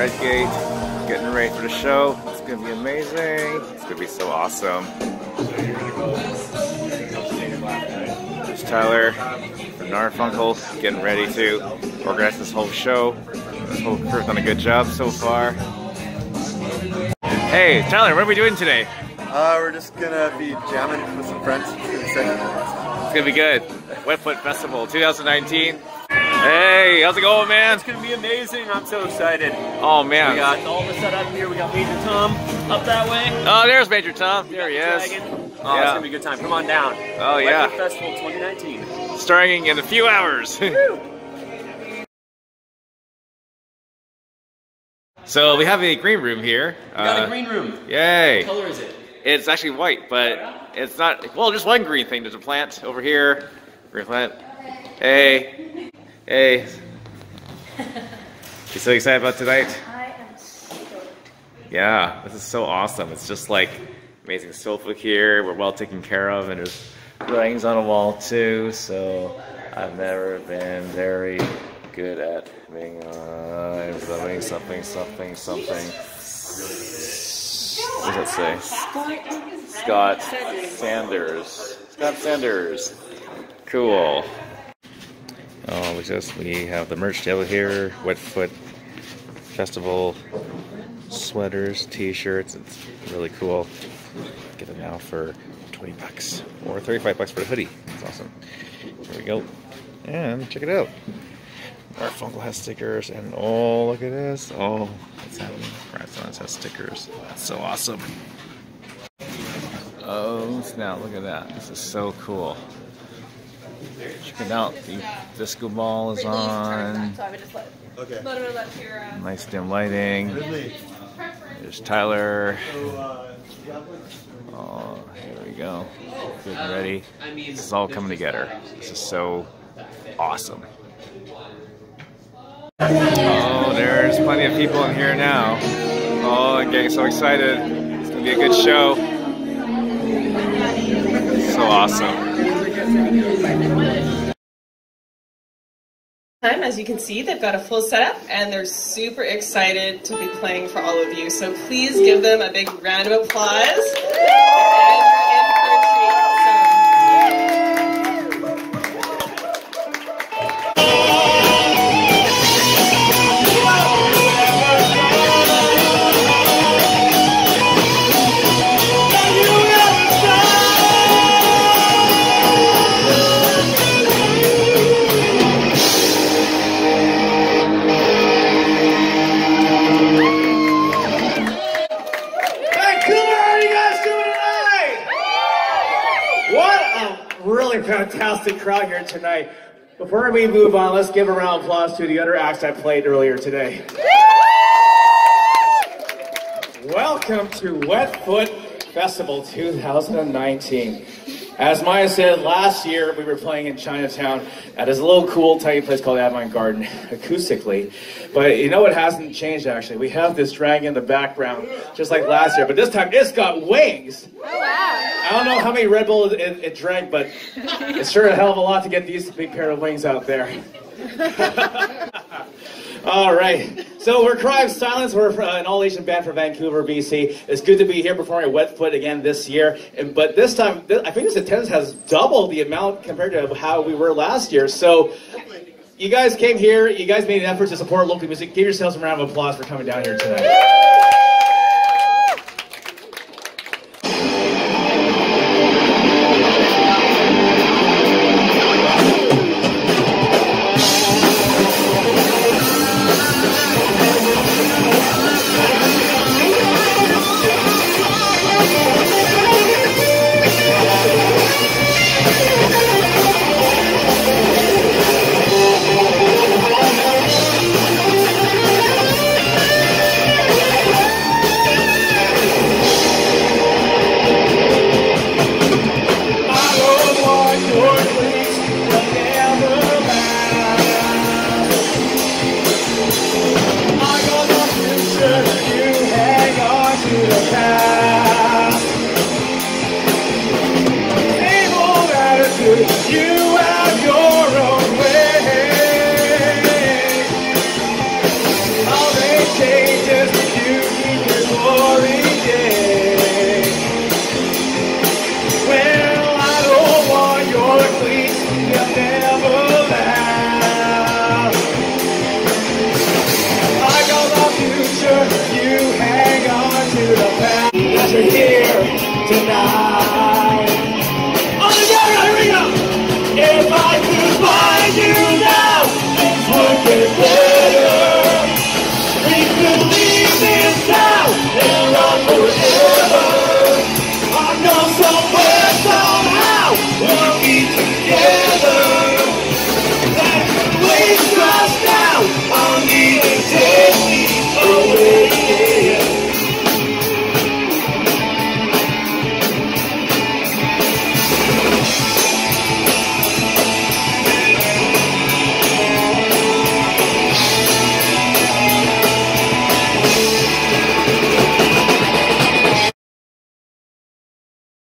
Red Gate, getting ready for the show. It's gonna be amazing. It's gonna be so awesome. There's Tyler from Narfunkel, getting ready to organize this whole show. This whole crew's done a good job so far. Hey, Tyler, what are we doing today? We're just gonna be jamming with some friends. It's gonna be good. Wetfoot Festival 2019. Hey, how's it going, man? It's gonna be amazing. I'm so excited. Oh man, we got all the set up here. We got Major Tom up that way. Oh, there's Major Tom. There he is. Oh, yeah. It's gonna be a good time. Come on down. Oh yeah. Wetfoot Festival 2019. Starting in a few hours. So we have a green room here. We got a green room. Yay. What color is it? It's actually white, but it's not. Well, just one green thing. There's a plant over here. Green plant. Hey. Hey. You so excited about tonight? I am stoked. Yeah, this is so awesome. It's just like amazing sofa here. We're well taken care of, and there's writings on a wall too. So I've never been very good at being something. What does that say? Scott Sanders. Scott Sanders. Cool. Oh, we have the merch table here. Wetfoot Festival sweaters, t-shirts. It's really cool. Get them now for 20 bucks or 35 bucks for a hoodie. It's awesome. Here we go. And check it out. Narfunkel has stickers, and oh, look at this. Oh, what's happening? Cry of Silence has stickers. That's so awesome. Oh, now look at that. This is so cool. Check it out. The disco ball is on. Nice dim lighting. There's Tyler. Oh, here we go. Good and ready. This is all coming together. This is so awesome. Oh, there's plenty of people in here now. Oh, I'm getting so excited. It's going to be a good show. So awesome. As you can see, they've got a full setup and they're super excited to be playing for all of you. So please give them a big round of applause. Fantastic crowd here tonight. Before we move on, let's give a round of applause to the other acts I played earlier today. Welcome to Wetfoot Festival 2019. As Maya said, last year we were playing in Chinatown at this little cool tiny place called Avant Garden, acoustically. But you know what hasn't changed actually? We have this dragon in the background, just like last year, but this time it's got wings. I don't know how many Red Bull it drank, but it's sure a hell of a lot to get these big pair of wings out there. All right, so we're Cry of Silence. We're an all-Asian band from Vancouver, BC. It's good to be here performing Wetfoot again this year. But this time, I think this attendance has doubled the amount compared to how we were last year. So you guys came here. You guys made an effort to support local music. Give yourselves a round of applause for coming down here tonight.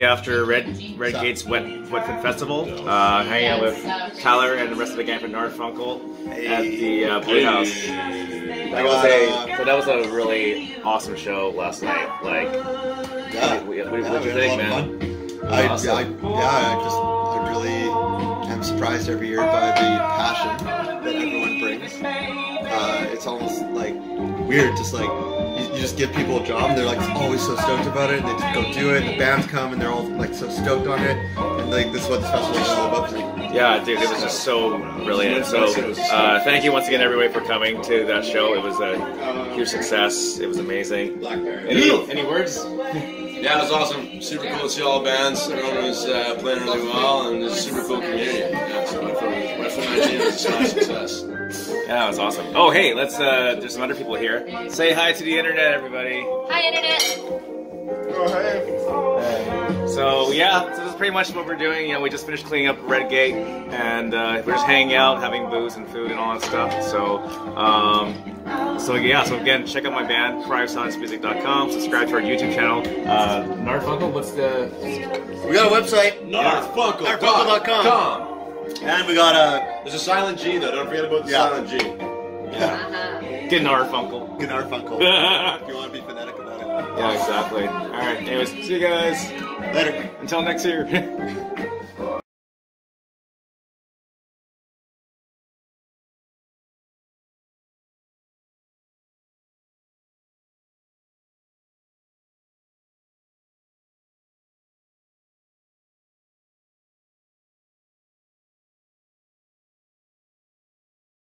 After Red Gate's Wetfoot Festival, hanging out with Tyler and the rest of the gang from Narfunkel at the Blue House. That was a really awesome show last night. Like, yeah, what do you think, man? Awesome. I really am surprised every year by the passion that everyone brings. It's almost like weird, just like, you just give people a job and they're like always so stoked about it and they just go do it and the bands come and they're all like so stoked on it, and like this is what this festival is all about. Yeah, dude, it was just so brilliant. So thank you once again everybody for coming to that show. It was a huge success. It was amazing. Any words? Yeah, it was awesome. Super cool to see all bands. Everyone was playing really well, and it was a super cool community. Yeah, so Wetfoot 19 was a success. Yeah, that was awesome. Oh, hey, let's, there's some other people here. Say hi to the internet, everybody. Hi, internet. Oh, hey. So, yeah, so this is pretty much what we're doing. You know, we just finished cleaning up Red Gate, and we're just hanging out, having booze and food and all that stuff. So, so again, check out my band, cryofsilencemusic.com. Subscribe to our YouTube channel. Narfunkel, what's the... We got a website, Narfunko.com. And we got a... There's a silent G, though. Don't forget about the silent G. Yeah. Gnarfunkel. If you want to be phonetic about it. Yeah, exactly. All right. Anyways, see you guys. Later. Until next year.